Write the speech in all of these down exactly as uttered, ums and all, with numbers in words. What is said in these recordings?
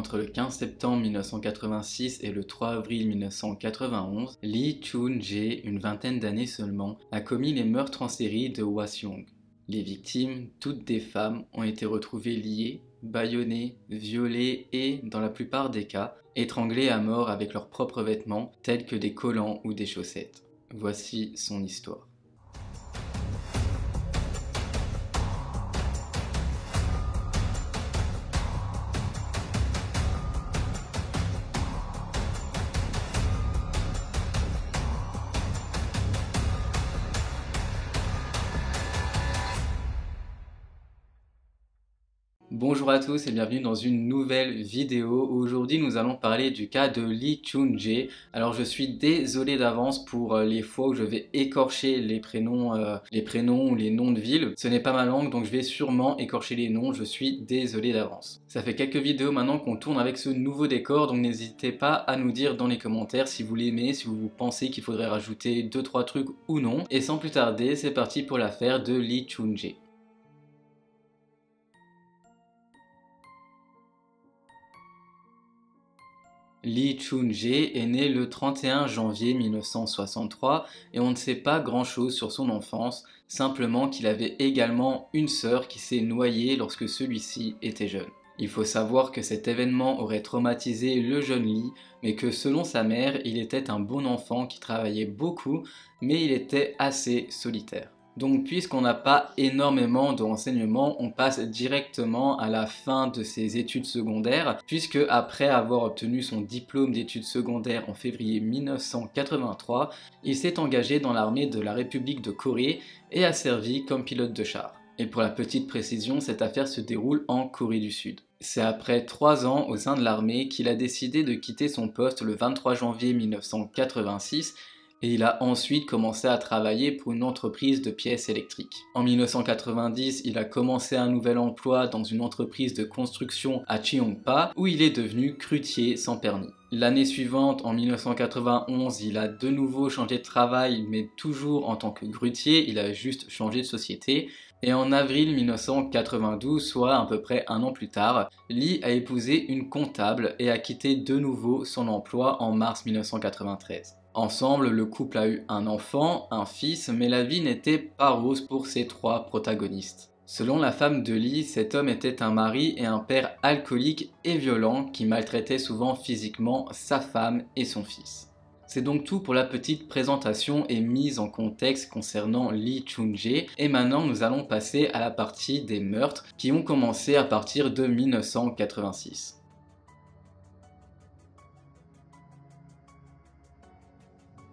entre le quinze septembre mille neuf cent quatre-vingt-six et le trois avril mille neuf cent quatre-vingt-onze, Lee Chun-jae, une vingtaine d'années seulement, a commis les meurtres en série de Hwaseong. Les victimes, toutes des femmes, ont été retrouvées liées, bâillonnées, violées et, dans la plupart des cas, étranglées à mort avec leurs propres vêtements, tels que des collants ou des chaussettes. Voici son histoire. Bonjour à tous et bienvenue dans une nouvelle vidéo. Aujourd'hui nous allons parler du cas de Lee Chun-jae. Alors je suis désolé d'avance pour les fois où je vais écorcher les prénoms euh, les prénoms ou les noms de villes. Ce n'est pas ma langue donc je vais sûrement écorcher les noms, je suis désolé d'avance. Ça fait quelques vidéos maintenant qu'on tourne avec ce nouveau décor donc n'hésitez pas à nous dire dans les commentaires si vous l'aimez, si vous pensez qu'il faudrait rajouter deux trois trucs ou non. Et sans plus tarder c'est parti pour l'affaire de Lee Chun-jae. Lee Chun-jae est né le trente et un janvier mille neuf cent soixante-trois et on ne sait pas grand chose sur son enfance, simplement qu'il avait également une sœur qui s'est noyée lorsque celui-ci était jeune. Il faut savoir que cet événement aurait traumatisé le jeune Lee, mais que selon sa mère, il était un bon enfant qui travaillait beaucoup, mais il était assez solitaire. Donc puisqu'on n'a pas énormément de renseignements, on passe directement à la fin de ses études secondaires, puisque après avoir obtenu son diplôme d'études secondaires en février mille neuf cent quatre-vingt-trois, il s'est engagé dans l'armée de la République de Corée et a servi comme pilote de char. Et pour la petite précision, cette affaire se déroule en Corée du Sud. C'est après trois ans au sein de l'armée qu'il a décidé de quitter son poste le vingt-trois janvier mille neuf cent quatre-vingt-six, et il a ensuite commencé à travailler pour une entreprise de pièces électriques. En mille neuf cent quatre-vingt-dix, il a commencé un nouvel emploi dans une entreprise de construction à Cheongpa, où il est devenu crutier sans permis. L'année suivante, en mille neuf cent quatre-vingt-onze, il a de nouveau changé de travail, mais toujours en tant que grutier, il a juste changé de société. Et en avril mille neuf cent quatre-vingt-douze, soit à peu près un an plus tard, Lee a épousé une comptable et a quitté de nouveau son emploi en mars mille neuf cent quatre-vingt-treize. Ensemble, le couple a eu un enfant, un fils, mais la vie n'était pas rose pour ces trois protagonistes. Selon la femme de Lee, cet homme était un mari et un père alcoolique et violent qui maltraitait souvent physiquement sa femme et son fils. C'est donc tout pour la petite présentation et mise en contexte concernant Lee Chun-jae. Et maintenant, nous allons passer à la partie des meurtres qui ont commencé à partir de mille neuf cent quatre-vingt-six.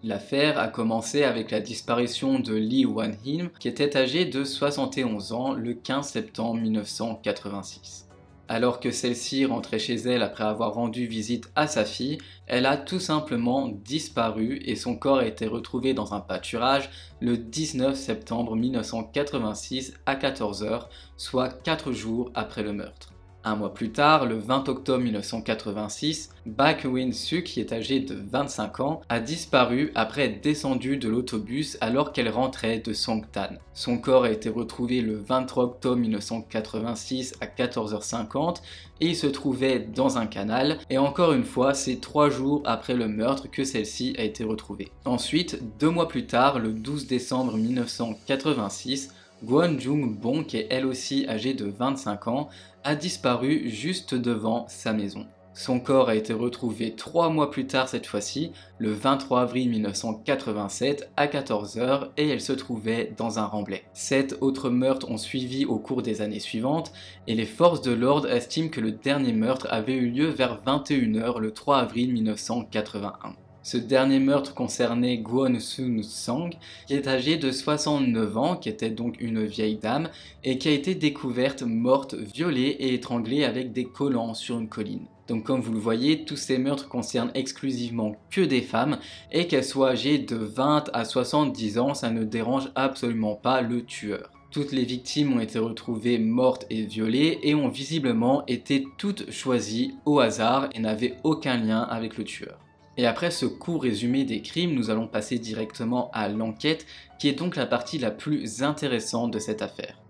L'affaire a commencé avec la disparition de Lee Wan-Him, qui était âgé de soixante et onze ans le quinze septembre mille neuf cent quatre-vingt-six. Alors que celle-ci rentrait chez elle après avoir rendu visite à sa fille, elle a tout simplement disparu et son corps a été retrouvé dans un pâturage le dix-neuf septembre mille neuf cent quatre-vingt-six à quatorze heures, soit quatre jours après le meurtre. Un mois plus tard, le vingt octobre mille neuf cent quatre-vingt-six, Bak Win-su, qui est âgée de vingt-cinq ans, a disparu après être descendue de l'autobus alors qu'elle rentrait de Songtan. Son corps a été retrouvé le vingt-trois octobre mille neuf cent quatre-vingt-six à quatorze heures cinquante et il se trouvait dans un canal. Et encore une fois, c'est trois jours après le meurtre que celle-ci a été retrouvée. Ensuite, deux mois plus tard, le douze décembre mille neuf cent quatre-vingt-six, Gwon Jung-bong, qui est elle aussi âgée de vingt-cinq ans, a disparu juste devant sa maison. Son corps a été retrouvé trois mois plus tard cette fois-ci, le vingt-trois avril mille neuf cent quatre-vingt-sept à quatorze heures, et elle se trouvait dans un remblai. Sept autres meurtres ont suivi au cours des années suivantes et les forces de l'ordre estiment que le dernier meurtre avait eu lieu vers vingt et une heures le trois avril mille neuf cent quatre-vingt-un. Ce dernier meurtre concernait Guan Sun Sang, qui est âgée de soixante-neuf ans, qui était donc une vieille dame, et qui a été découverte morte, violée et étranglée avec des collants sur une colline. Donc comme vous le voyez, tous ces meurtres concernent exclusivement que des femmes, et qu'elles soient âgées de vingt à soixante-dix ans, ça ne dérange absolument pas le tueur. Toutes les victimes ont été retrouvées mortes et violées, et ont visiblement été toutes choisies au hasard et n'avaient aucun lien avec le tueur. Et après ce court résumé des crimes, nous allons passer directement à l'enquête, qui est donc la partie la plus intéressante de cette affaire.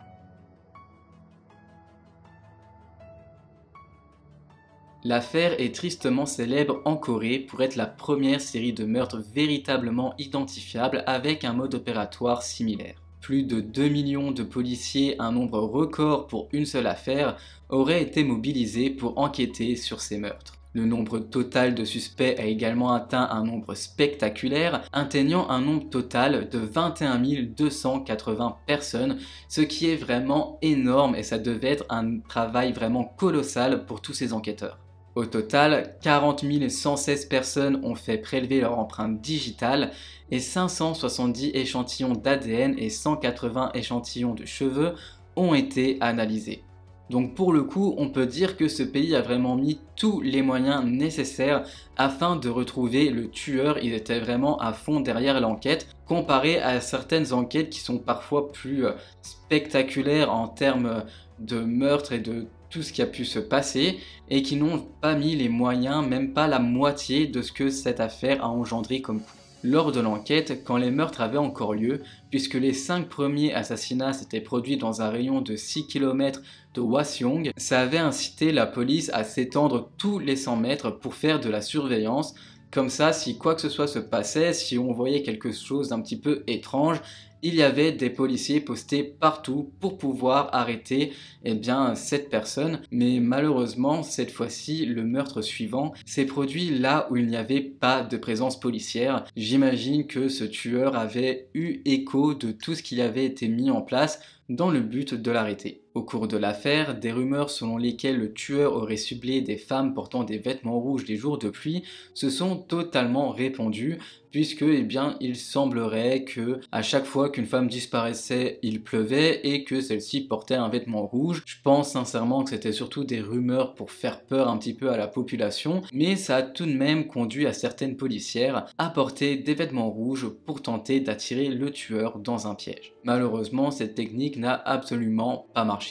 L'affaire est tristement célèbre en Corée pour être la première série de meurtres véritablement identifiable avec un mode opératoire similaire. Plus de deux millions de policiers, un nombre record pour une seule affaire, auraient été mobilisés pour enquêter sur ces meurtres. Le nombre total de suspects a également atteint un nombre spectaculaire, atteignant un nombre total de vingt et un mille deux cent quatre-vingts personnes, ce qui est vraiment énorme et ça devait être un travail vraiment colossal pour tous ces enquêteurs. Au total, quarante mille cent seize personnes ont fait prélever leur empreinte digitale et cinq cent soixante-dix échantillons d'A D N et cent quatre-vingts échantillons de cheveux ont été analysés. Donc pour le coup, on peut dire que ce pays a vraiment mis tous les moyens nécessaires afin de retrouver le tueur. Ils étaient vraiment à fond derrière l'enquête, comparé à certaines enquêtes qui sont parfois plus spectaculaires en termes de meurtre et de tout ce qui a pu se passer, et qui n'ont pas mis les moyens, même pas la moitié de ce que cette affaire a engendré comme coup. Lors de l'enquête, quand les meurtres avaient encore lieu, puisque les cinq premiers assassinats s'étaient produits dans un rayon de six kilomètres de Hwaseong, ça avait incité la police à s'étendre tous les cent mètres pour faire de la surveillance. Comme ça, si quoi que ce soit se passait, si on voyait quelque chose d'un petit peu étrange, il y avait des policiers postés partout pour pouvoir arrêter eh bien, cette personne. Mais malheureusement, cette fois-ci, le meurtre suivant s'est produit là où il n'y avait pas de présence policière. J'imagine que ce tueur avait eu écho de tout ce qui avait été mis en place dans le but de l'arrêter. Au cours de l'affaire, des rumeurs selon lesquelles le tueur aurait ciblé des femmes portant des vêtements rouges les jours de pluie se sont totalement répandues, puisque eh bien, il semblerait que à chaque fois qu'une femme disparaissait, il pleuvait et que celle-ci portait un vêtement rouge. Je pense sincèrement que c'était surtout des rumeurs pour faire peur un petit peu à la population, mais ça a tout de même conduit à certaines policières à porter des vêtements rouges pour tenter d'attirer le tueur dans un piège. Malheureusement, cette technique n'a absolument pas marché.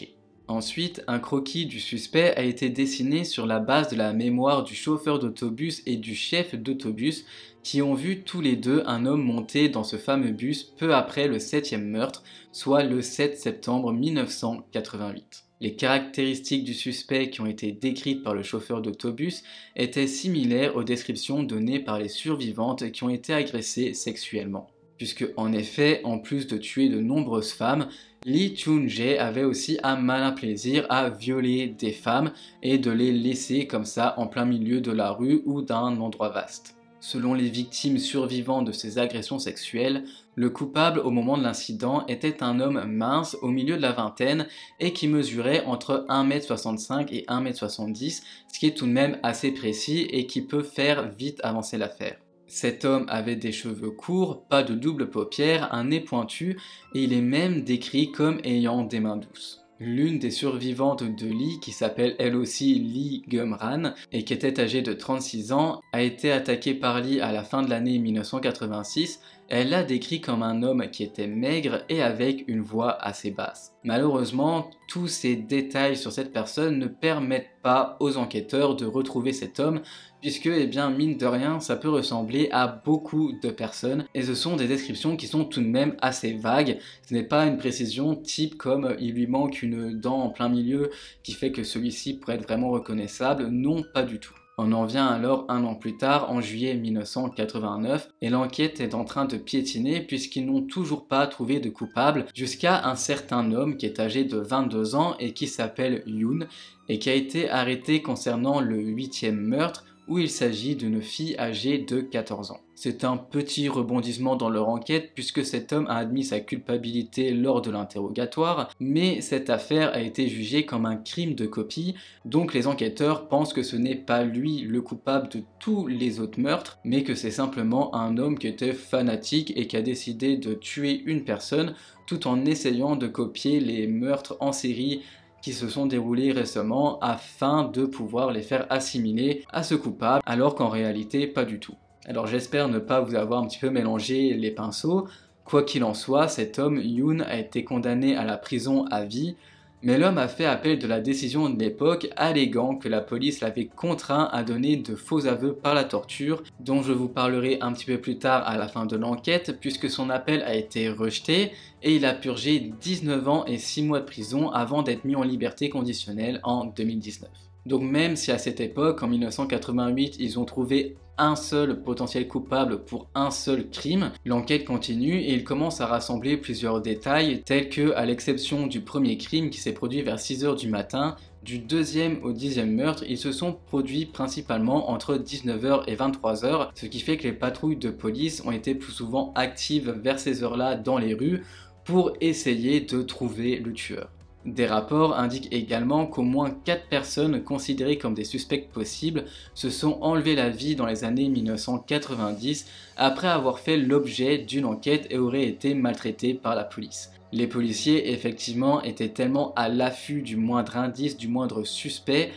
Ensuite, un croquis du suspect a été dessiné sur la base de la mémoire du chauffeur d'autobus et du chef d'autobus qui ont vu tous les deux un homme monter dans ce fameux bus peu après le septième meurtre, soit le sept septembre mille neuf cent quatre-vingt-huit. Les caractéristiques du suspect qui ont été décrites par le chauffeur d'autobus étaient similaires aux descriptions données par les survivantes qui ont été agressées sexuellement. Puisque en effet, en plus de tuer de nombreuses femmes, Lee Chun-jae avait aussi un malin plaisir à violer des femmes et de les laisser comme ça en plein milieu de la rue ou d'un endroit vaste. Selon les victimes survivantes de ces agressions sexuelles, le coupable au moment de l'incident était un homme mince au milieu de la vingtaine et qui mesurait entre un mètre soixante-cinq et un mètre soixante-dix, ce qui est tout de même assez précis et qui peut faire vite avancer l'affaire. Cet homme avait des cheveux courts, pas de double paupière, un nez pointu et il est même décrit comme ayant des mains douces. L'une des survivantes de Lee, qui s'appelle elle aussi Lee Gumran et qui était âgée de trente-six ans, a été attaquée par Lee à la fin de l'année mille neuf cent quatre-vingt-six. Elle l'a décrit comme un homme qui était maigre et avec une voix assez basse. Malheureusement, tous ces détails sur cette personne ne permettent pas aux enquêteurs de retrouver cet homme, puisque, eh bien, mine de rien, ça peut ressembler à beaucoup de personnes, et ce sont des descriptions qui sont tout de même assez vagues. Ce n'est pas une précision type comme il lui manque une dent en plein milieu qui fait que celui-ci pourrait être vraiment reconnaissable, non pas du tout. On en vient alors un an plus tard, en juillet mille neuf cent quatre-vingt-neuf, et l'enquête est en train de piétiner puisqu'ils n'ont toujours pas trouvé de coupable, jusqu'à un certain homme qui est âgé de vingt-deux ans et qui s'appelle Yoon, et qui a été arrêté concernant le huitième meurtre, où il s'agit d'une fille âgée de quatorze ans. C'est un petit rebondissement dans leur enquête puisque cet homme a admis sa culpabilité lors de l'interrogatoire, mais cette affaire a été jugée comme un crime de copie, donc les enquêteurs pensent que ce n'est pas lui le coupable de tous les autres meurtres, mais que c'est simplement un homme qui était fanatique et qui a décidé de tuer une personne tout en essayant de copier les meurtres en série qui se sont déroulés récemment afin de pouvoir les faire assimiler à ce coupable, alors qu'en réalité pas du tout. Alors j'espère ne pas vous avoir un petit peu mélangé les pinceaux. Quoi qu'il en soit, cet homme, Yoon, a été condamné à la prison à vie, mais l'homme a fait appel de la décision de l'époque, alléguant que la police l'avait contraint à donner de faux aveux par la torture, dont je vous parlerai un petit peu plus tard à la fin de l'enquête, puisque son appel a été rejeté et il a purgé dix-neuf ans et six mois de prison avant d'être mis en liberté conditionnelle en deux mille dix-neuf. Donc même si à cette époque, en mille neuf cent quatre-vingt-huit, ils ont trouvé un seul potentiel coupable pour un seul crime, l'enquête continue et il commence à rassembler plusieurs détails tels que, à l'exception du premier crime qui s'est produit vers six heures du matin, du deuxième au dixième meurtre, ils se sont produits principalement entre dix-neuf heures et vingt-trois heures, ce qui fait que les patrouilles de police ont été plus souvent actives vers ces heures-là dans les rues pour essayer de trouver le tueur. Des rapports indiquent également qu'au moins quatre personnes considérées comme des suspects possibles se sont enlevées la vie dans les années mille neuf cent quatre-vingt-dix après avoir fait l'objet d'une enquête et auraient été maltraitées par la police. Les policiers, effectivement, étaient tellement à l'affût du moindre indice, du moindre suspect,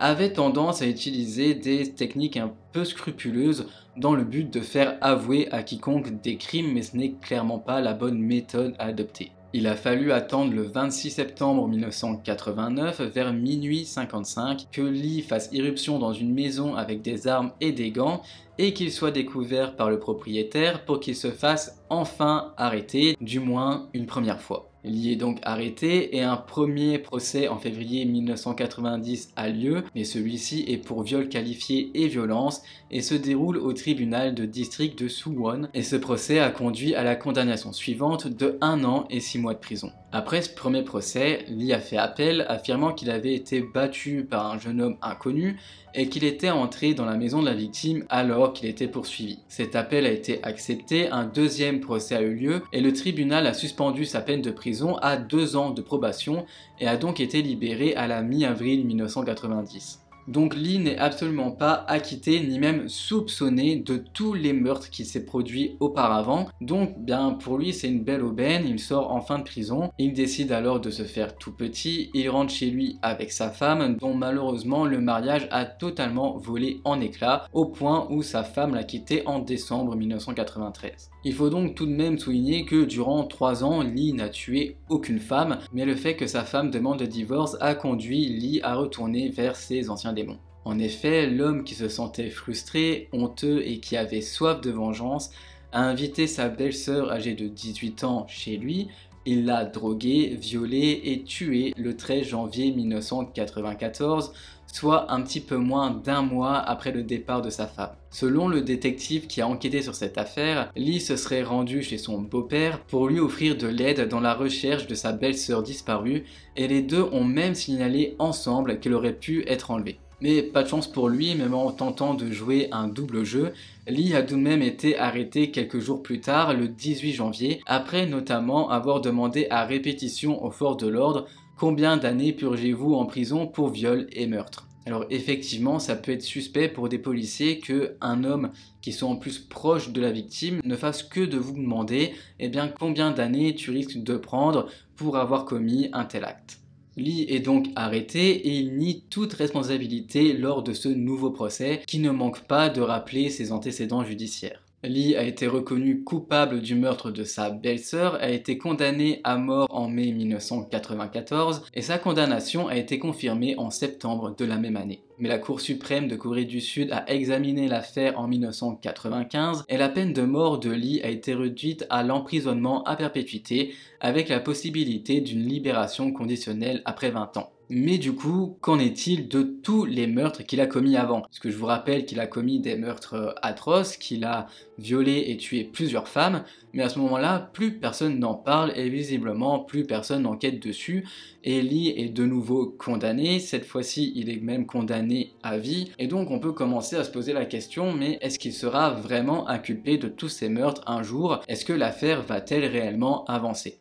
avaient tendance à utiliser des techniques un peu scrupuleuses dans le but de faire avouer à quiconque des crimes, mais ce n'est clairement pas la bonne méthode à adopter. Il a fallu attendre le vingt-six septembre mille neuf cent quatre-vingt-neuf, vers minuit cinquante-cinq, que Lee fasse irruption dans une maison avec des armes et des gants et qu'il soit découvert par le propriétaire pour qu'il se fasse enfin arrêter, du moins une première fois. Lee est donc arrêté et un premier procès en février mille neuf cent quatre-vingt-dix a lieu, mais celui-ci est pour viol qualifié et violence et se déroule au tribunal de district de Suwon, et ce procès a conduit à la condamnation suivante de un an et six mois de prison. Après ce premier procès, Lee a fait appel affirmant qu'il avait été battu par un jeune homme inconnu et qu'il était entré dans la maison de la victime alors qu'il était poursuivi. Cet appel a été accepté, un deuxième procès a eu lieu et le tribunal a suspendu sa peine de prison à deux ans de probation et a donc été libéré à la mi-avril mille neuf cent quatre-vingt-dix. Donc Lee n'est absolument pas acquitté ni même soupçonné de tous les meurtres qui s'est produits auparavant, donc bien pour lui c'est une belle aubaine, il sort enfin de prison, il décide alors de se faire tout petit, il rentre chez lui avec sa femme dont malheureusement le mariage a totalement volé en éclats au point où sa femme l'a quitté en décembre mille neuf cent quatre-vingt-treize. Il faut donc tout de même souligner que durant trois ans Lee n'a tué aucune femme, mais le fait que sa femme demande le divorce a conduit Lee à retourner vers ses anciens démon. En effet, l'homme qui se sentait frustré, honteux et qui avait soif de vengeance a invité sa belle-sœur âgée de dix-huit ans chez lui. Il l'a droguée, violée et tuée le treize janvier mille neuf cent quatre-vingt-quatorze, soit un petit peu moins d'un mois après le départ de sa femme. Selon le détective qui a enquêté sur cette affaire, Lee se serait rendu chez son beau-père pour lui offrir de l'aide dans la recherche de sa belle-sœur disparue et les deux ont même signalé ensemble qu'elle aurait pu être enlevée. Mais pas de chance pour lui, même en tentant de jouer un double jeu, Lee a tout de même été arrêté quelques jours plus tard, le dix-huit janvier, après notamment avoir demandé à répétition aux forces de l'ordre « Combien d'années purgez-vous en prison pour viol et meurtre ?» Alors effectivement, ça peut être suspect pour des policiers qu'un homme qui soit en plus proche de la victime ne fasse que de vous demander « Eh bien, combien d'années tu risques de prendre pour avoir commis un tel acte ?» Lee est donc arrêté et il nie toute responsabilité lors de ce nouveau procès qui ne manque pas de rappeler ses antécédents judiciaires. Lee a été reconnu coupable du meurtre de sa belle-sœur, a été condamné à mort en mai mille neuf cent quatre-vingt-quatorze et sa condamnation a été confirmée en septembre de la même année. Mais la Cour suprême de Corée du Sud a examiné l'affaire en mille neuf cent quatre-vingt-quinze et la peine de mort de Lee a été réduite à l'emprisonnement à perpétuité avec la possibilité d'une libération conditionnelle après vingt ans. Mais du coup, qu'en est-il de tous les meurtres qu'il a commis avant? Parce que je vous rappelle qu'il a commis des meurtres atroces, qu'il a violé et tué plusieurs femmes, mais à ce moment-là, plus personne n'en parle et visiblement plus personne n'enquête dessus. Et Lee est de nouveau condamné, cette fois-ci il est même condamné à vie, et donc on peut commencer à se poser la question, mais est-ce qu'il sera vraiment inculpé de tous ces meurtres un jour? Est-ce que l'affaire va-t-elle réellement avancer?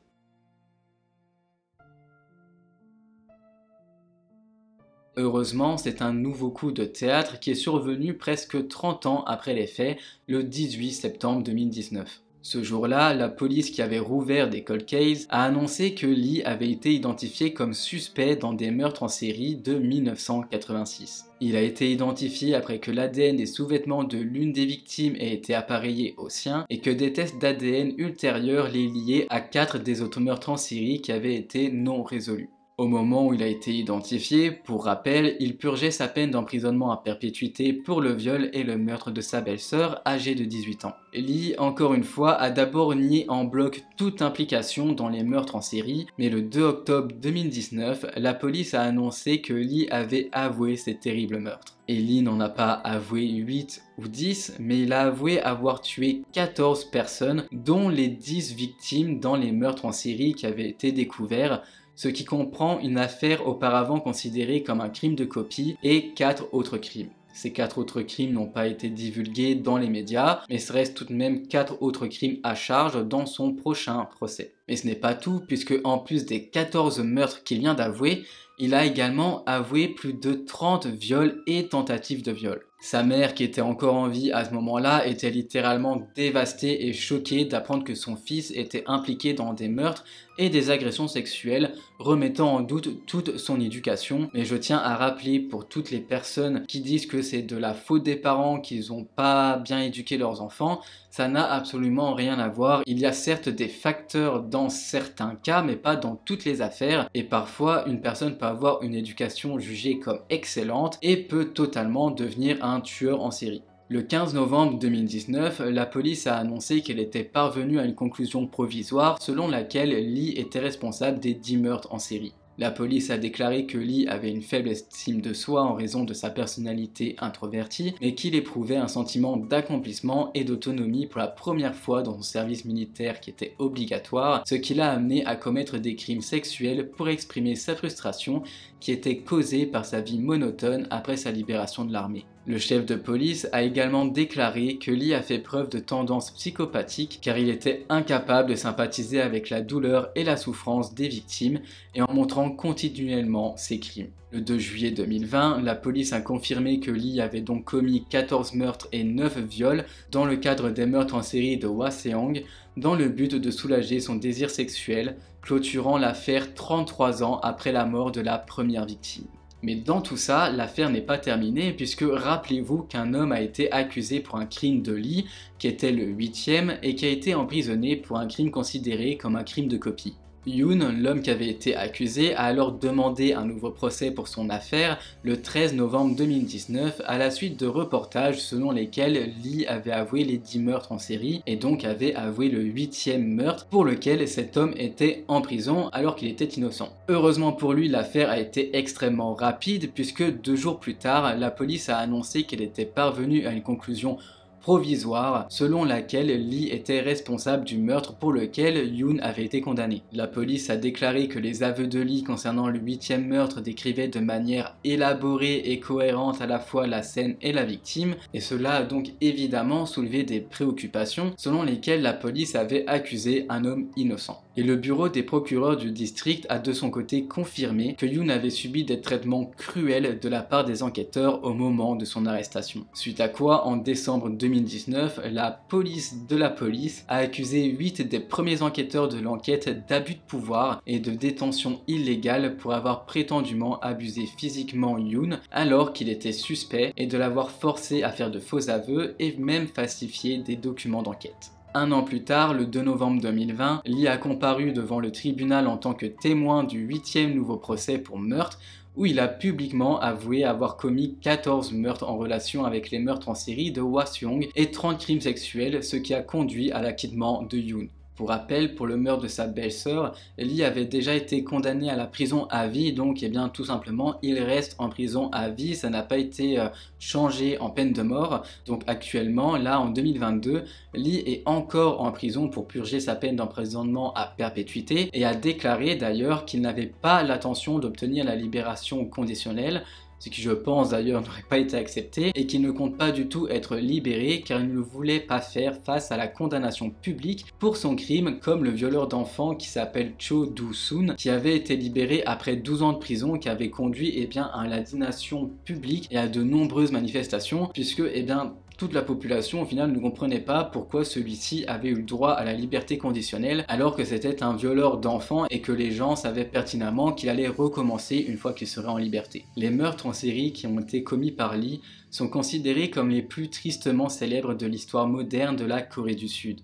Heureusement, c'est un nouveau coup de théâtre qui est survenu presque trente ans après les faits, le dix-huit septembre deux mille dix-neuf. Ce jour-là, la police qui avait rouvert des cold cases a annoncé que Lee avait été identifié comme suspect dans des meurtres en série de mille neuf cent quatre-vingt-six. Il a été identifié après que l'A D N des sous-vêtements de l'une des victimes ait été appareillé au sien et que des tests d'A D N ultérieurs les liaient à quatre des autres meurtres en série qui avaient été non résolus. Au moment où il a été identifié, pour rappel, il purgeait sa peine d'emprisonnement à perpétuité pour le viol et le meurtre de sa belle-sœur âgée de dix-huit ans. Lee, encore une fois, a d'abord nié en bloc toute implication dans les meurtres en série, mais le deux octobre deux mille dix-neuf, la police a annoncé que Lee avait avoué ces terribles meurtres. Et Lee n'en a pas avoué huit ou dix, mais il a avoué avoir tué quatorze personnes, dont les dix victimes dans les meurtres en série qui avaient été découverts, ce qui comprend une affaire auparavant considérée comme un crime de copie et quatre autres crimes. Ces quatre autres crimes n'ont pas été divulgués dans les médias, mais ce reste tout de même quatre autres crimes à charge dans son prochain procès. Mais ce n'est pas tout, puisque en plus des quatorze meurtres qu'il vient d'avouer, il a également avoué plus de trente viols et tentatives de viol. Sa mère, qui était encore en vie à ce moment-là, était littéralement dévastée et choquée d'apprendre que son fils était impliqué dans des meurtres et des agressions sexuelles, remettant en doute toute son éducation. Mais je tiens à rappeler pour toutes les personnes qui disent que c'est de la faute des parents, qu'ils n'ont pas bien éduqué leurs enfants, ça n'a absolument rien à voir. Il y a certes des facteurs dans certains cas, mais pas dans toutes les affaires, et parfois une personne peut avoir une éducation jugée comme excellente et peut totalement devenir un tueur en série. Le quinze novembre deux mille dix-neuf, la police a annoncé qu'elle était parvenue à une conclusion provisoire selon laquelle Lee était responsable des dix meurtres en série. La police a déclaré que Lee avait une faible estime de soi en raison de sa personnalité introvertie, mais qu'il éprouvait un sentiment d'accomplissement et d'autonomie pour la première fois dans son service militaire qui était obligatoire, ce qui l'a amené à commettre des crimes sexuels pour exprimer sa frustration qui était causée par sa vie monotone après sa libération de l'armée. Le chef de police a également déclaré que Lee a fait preuve de tendance psychopathique car il était incapable de sympathiser avec la douleur et la souffrance des victimes et en montrant continuellement ses crimes. Le deux juillet deux mille vingt, la police a confirmé que Lee avait donc commis quatorze meurtres et neuf viols dans le cadre des meurtres en série de Hwaseong dans le but de soulager son désir sexuel, clôturant l'affaire trente-trois ans après la mort de la première victime. Mais dans tout ça, l'affaire n'est pas terminée puisque rappelez-vous qu'un homme a été accusé pour un crime de Lee, qui était le huitième, et qui a été emprisonné pour un crime considéré comme un crime de copie. Yoon, l'homme qui avait été accusé, a alors demandé un nouveau procès pour son affaire le treize novembre deux mille dix-neuf à la suite de reportages selon lesquels Lee avait avoué les dix meurtres en série et donc avait avoué le huitième meurtre pour lequel cet homme était en prison alors qu'il était innocent. Heureusement pour lui, l'affaire a été extrêmement rapide puisque deux jours plus tard, la police a annoncé qu'elle était parvenue à une conclusion provisoire selon laquelle Lee était responsable du meurtre pour lequel Yoon avait été condamné. La police a déclaré que les aveux de Lee concernant le huitième meurtre décrivaient de manière élaborée et cohérente à la fois la scène et la victime, et cela a donc évidemment soulevé des préoccupations selon lesquelles la police avait accusé un homme innocent. Et le bureau des procureurs du district a de son côté confirmé que Yoon avait subi des traitements cruels de la part des enquêteurs au moment de son arrestation. Suite à quoi, en décembre deux mille dix-neuf, la police de la police a accusé huit des premiers enquêteurs de l'enquête d'abus de pouvoir et de détention illégale pour avoir prétendument abusé physiquement Yoon alors qu'il était suspect et de l'avoir forcé à faire de faux aveux et même falsifié des documents d'enquête. Un an plus tard, le deux novembre deux mille vingt, Lee a comparu devant le tribunal en tant que témoin du huitième nouveau procès pour meurtre, où il a publiquement avoué avoir commis quatorze meurtres en relation avec les meurtres en série de Hwaseong et trente crimes sexuels, ce qui a conduit à l'acquittement de Yoon. Pour rappel, pour le meurtre de sa belle-sœur, Lee avait déjà été condamné à la prison à vie, donc eh bien, tout simplement, il reste en prison à vie, ça n'a pas été euh, changé en peine de mort. Donc actuellement, là en deux mille vingt-deux, Lee est encore en prison pour purger sa peine d'emprisonnement à perpétuité et a déclaré d'ailleurs qu'il n'avait pas l'intention d'obtenir la libération conditionnelle, ce qui je pense d'ailleurs n'aurait pas été accepté, et qu'il ne compte pas du tout être libéré car il ne voulait pas faire face à la condamnation publique pour son crime, comme le violeur d'enfants qui s'appelle Cho Doo Soon, qui avait été libéré après douze ans de prison, qui avait conduit eh bien, à l'indignation publique et à de nombreuses manifestations, puisque eh bien, toute la population au final ne comprenait pas pourquoi celui-ci avait eu le droit à la liberté conditionnelle alors que c'était un violeur d'enfants et que les gens savaient pertinemment qu'il allait recommencer une fois qu'il serait en liberté. Les meurtres en série qui ont été commis par Lee sont considérés comme les plus tristement célèbres de l'histoire moderne de la Corée du Sud.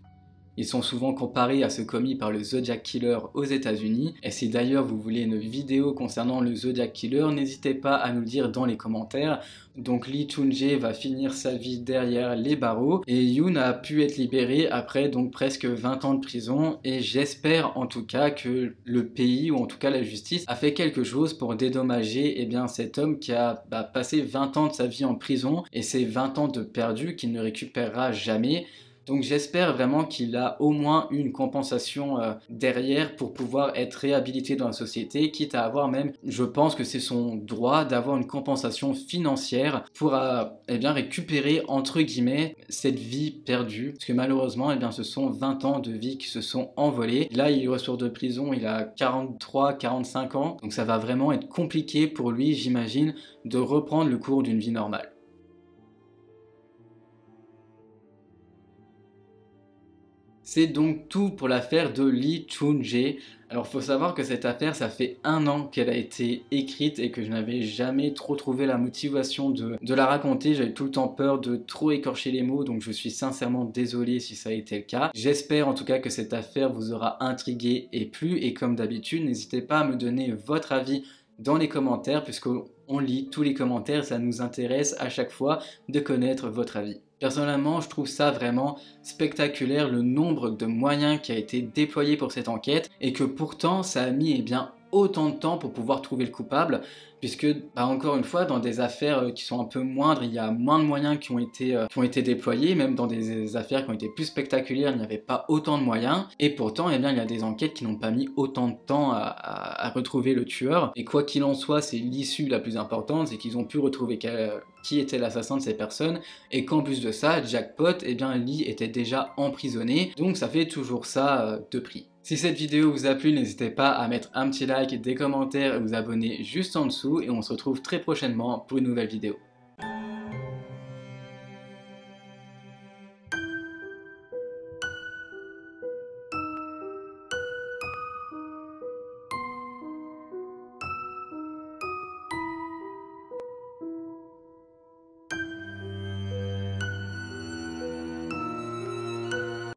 Ils sont souvent comparés à ceux commis par le Zodiac Killer aux États-Unis. Et si d'ailleurs vous voulez une vidéo concernant le Zodiac Killer, n'hésitez pas à nous le dire dans les commentaires. Donc Lee Chun-jae va finir sa vie derrière les barreaux et Yoon a pu être libéré après donc presque vingt ans de prison, et j'espère en tout cas que le pays, ou en tout cas la justice, a fait quelque chose pour dédommager eh bien, cet homme qui a bah, passé vingt ans de sa vie en prison, et ces vingt ans de perdu qu'il ne récupérera jamais. Donc j'espère vraiment qu'il a au moins une compensation euh, derrière pour pouvoir être réhabilité dans la société, quitte à avoir même, je pense que c'est son droit d'avoir une compensation financière pour euh, eh bien, récupérer entre guillemets cette vie perdue. Parce que malheureusement, eh bien, ce sont vingt ans de vie qui se sont envolés. Là, il ressort de prison, il a quarante-trois quarante-cinq ans. Donc ça va vraiment être compliqué pour lui, j'imagine, de reprendre le cours d'une vie normale. C'est donc tout pour l'affaire de Lee Chun-jae. Alors faut savoir que cette affaire, ça fait un an qu'elle a été écrite et que je n'avais jamais trop trouvé la motivation de, de la raconter. J'avais tout le temps peur de trop écorcher les mots, donc je suis sincèrement désolé si ça a été le cas. J'espère en tout cas que cette affaire vous aura intrigué et plu. Et comme d'habitude, n'hésitez pas à me donner votre avis dans les commentaires, puisqu'on lit tous les commentaires, ça nous intéresse à chaque fois de connaître votre avis. Personnellement, je trouve ça vraiment spectaculaire le nombre de moyens qui a été déployé pour cette enquête, et que pourtant ça a mis eh bien, autant de temps pour pouvoir trouver le coupable, puisque bah, encore une fois dans des affaires qui sont un peu moindres, il y a moins de moyens qui ont été, euh, qui ont été déployés, même dans des affaires qui ont été plus spectaculaires, il n'y avait pas autant de moyens, et pourtant eh bien, il y a des enquêtes qui n'ont pas mis autant de temps à, à, à retrouver le tueur, et quoi qu'il en soit c'est l'issue la plus importante, c'est qu'ils ont pu retrouver quel, qui était l'assassin de ces personnes, et qu'en plus de ça, jackpot, eh bien Lee était déjà emprisonné, donc ça fait toujours ça euh, de prix. Si cette vidéo vous a plu, n'hésitez pas à mettre un petit like, des commentaires et vous abonner juste en dessous, et on se retrouve très prochainement pour une nouvelle vidéo.